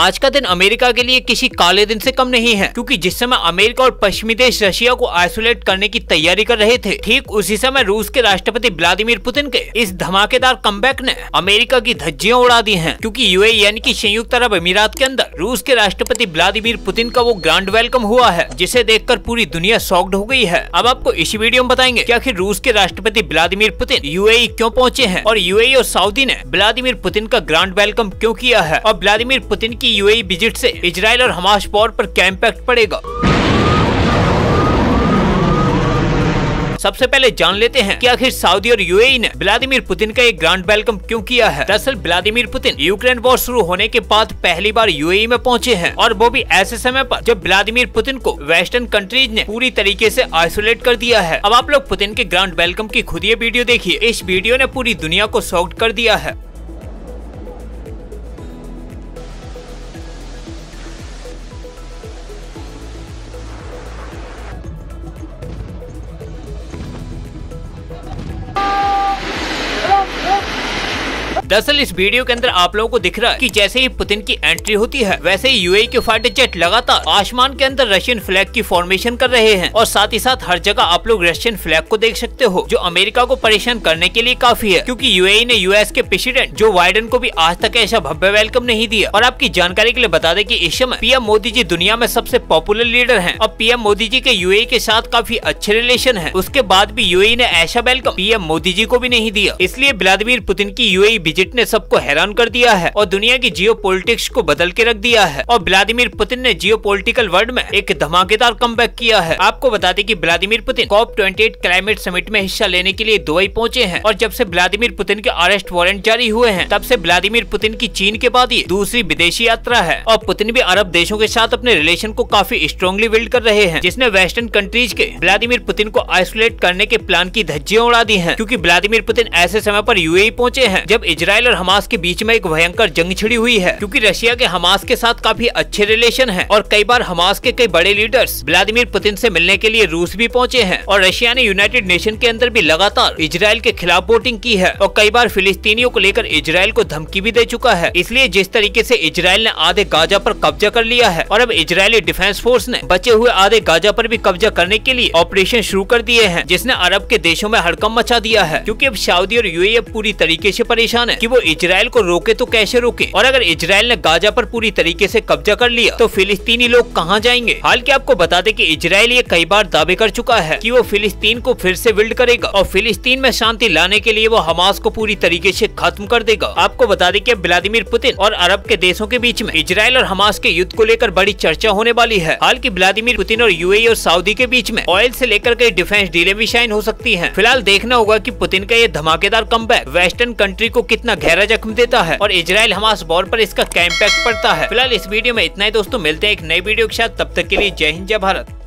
आज का दिन अमेरिका के लिए किसी काले दिन से कम नहीं है, क्योंकि जिस समय अमेरिका और पश्चिमी देश रशिया को आइसोलेट करने की तैयारी कर रहे थे, ठीक उसी समय रूस के राष्ट्रपति व्लादिमीर पुतिन के इस धमाकेदार कमबैक ने अमेरिका की धज्जियां उड़ा दी हैं, क्योंकि यूएई यानी कि संयुक्त अरब अमीरात के अंदर रूस के राष्ट्रपति व्लादिमीर पुतिन का वो ग्रैंड वेलकम हुआ है, जिसे देखकर पूरी दुनिया शॉक्ड हो गई है। अब आपको इसी वीडियो में बताएंगे कि आखिर रूस के राष्ट्रपति व्लादिमीर पुतिन यूएई क्यों पहुंचे हैं और यूएई और सऊदी ने व्लादिमीर पुतिन का ग्रैंड वेलकम क्यों किया है और व्लादिमीर पुतिन की यूएई विजिट से इजराइल और हमास वॉर पर क्या इम्पैक्ट पड़ेगा। सबसे पहले जान लेते हैं कि आखिर सऊदी और यूएई ने व्लादिमीर पुतिन का एक ग्रैंड वेलकम क्यों किया है। दरअसल व्लादिमीर पुतिन यूक्रेन वॉर शुरू होने के बाद पहली बार यूएई में पहुंचे हैं, और वो भी ऐसे समय पर जब व्लादिमीर पुतिन को वेस्टर्न कंट्रीज ने पूरी तरीके से आइसोलेट कर दिया है। अब आप लोग पुतिन के ग्रैंड वेलकम की खुद ये वीडियो देखिए, इस वीडियो ने पूरी दुनिया को शॉक्ड कर दिया है। दरअसल इस वीडियो के अंदर आप लोगों को दिख रहा है कि जैसे ही पुतिन की एंट्री होती है, वैसे ही यूएई के फाइटर जेट लगातार आसमान के अंदर रशियन फ्लैग की फॉर्मेशन कर रहे हैं, और साथ ही साथ हर जगह आप लोग रशियन फ्लैग को देख सकते हो, जो अमेरिका को परेशान करने के लिए काफी है, क्योंकि यूएई ने यूएस के प्रेसिडेंट जो बाइडेन को भी आज तक ऐसा भव्य वेलकम नहीं दिया। और आपकी जानकारी के लिए बता दें कि इस समय पीएम मोदी जी दुनिया में सबसे पॉपुलर लीडर है, और पीएम मोदी जी के यूएई के साथ काफी अच्छे रिलेशन है। उसके बाद भी यूएई ने ऐसा वेलकम पीएम मोदी जी को भी नहीं दिया, इसलिए व्लादिमीर पुतिन की यूएई ने सबको हैरान कर दिया है और दुनिया की जियोपॉलिटिक्स को बदल के रख दिया है, और व्लादिमीर पुतिन ने जियोपॉलिटिकल वर्ल्ड में एक धमाकेदार कमबैक किया है। आपको बता दें कि Vladimir Putin COP28 climate summit में हिस्सा लेने के लिए दुबई पहुंचे हैं, और जब से व्लादिमीर पुतिन के अरेस्ट वारंट जारी हुए हैं, तब से व्लादिमीर पुतिन की चीन के बाद ये दूसरी विदेशी यात्रा है, और पुतिन भी अरब देशों के साथ अपने रिलेशन को काफी स्ट्रांगली बिल्ड कर रहे हैं, जिसने वेस्टर्न कंट्रीज के व्लादिमीर पुतिन को आइसोलेट करने के प्लान की धज्जियां उड़ा दी है, क्योंकि व्लादिमीर पुतिन ऐसे समय पर यूएई पहुंचे हैं जब इजराइल और हमास के बीच में एक भयंकर जंग छिड़ी हुई है, क्योंकि रशिया के हमास के साथ काफी अच्छे रिलेशन हैं, और कई बार हमास के कई बड़े लीडर्स व्लादिमीर पुतिन से मिलने के लिए रूस भी पहुंचे हैं, और रशिया ने यूनाइटेड नेशन के अंदर भी लगातार इजराइल के खिलाफ वोटिंग की है, और कई बार फिलिस्तीनियों को लेकर इजराइल को धमकी भी दे चुका है। इसलिए जिस तरीके से इजराइल ने आधे गाजा पर कब्जा कर लिया है, और अब इजरायली डिफेंस फोर्स ने बचे हुए आधे गाजा पर भी कब्जा करने के लिए ऑपरेशन शुरू कर दिए हैं, जिसने अरब के देशों में हड़कंप मचा दिया है, क्योंकि अब सऊदी और यूएई पूरी तरीके से परेशान कि वो इजराइल को रोके तो कैसे रोके, और अगर इजराइल ने गाजा पर पूरी तरीके से कब्जा कर लिया तो फिलिस्तीनी लोग कहां जाएंगे। हालांकि आपको बता दें कि इजराइल ये कई बार दावे कर चुका है कि वो फिलिस्तीन को फिर से बिल्ड करेगा, और फिलिस्तीन में शांति लाने के लिए वो हमास को पूरी तरीके से खत्म कर देगा। आपको बता दें कि व्लादिमीर पुतिन और अरब के देशों के बीच में इजराइल और हमास के युद्ध को लेकर बड़ी चर्चा होने वाली है। हालांकि व्लादिमीर पुतिन और यूएई और सऊदी के बीच में ऑयल से लेकर कई डिफेंस डीलें भी साइन हो सकती है। फिलहाल देखना होगा कि पुतिन का ये धमाकेदार कमबैक वेस्टर्न कंट्री को कितना गहरा जख्म देता है और इजराइल हमास वॉर पर इसका क्या इम्पैक्ट पड़ता है। फिलहाल इस वीडियो में इतना ही दोस्तों, मिलते हैं एक नई वीडियो के साथ, तब तक के लिए जय हिंद जय भारत।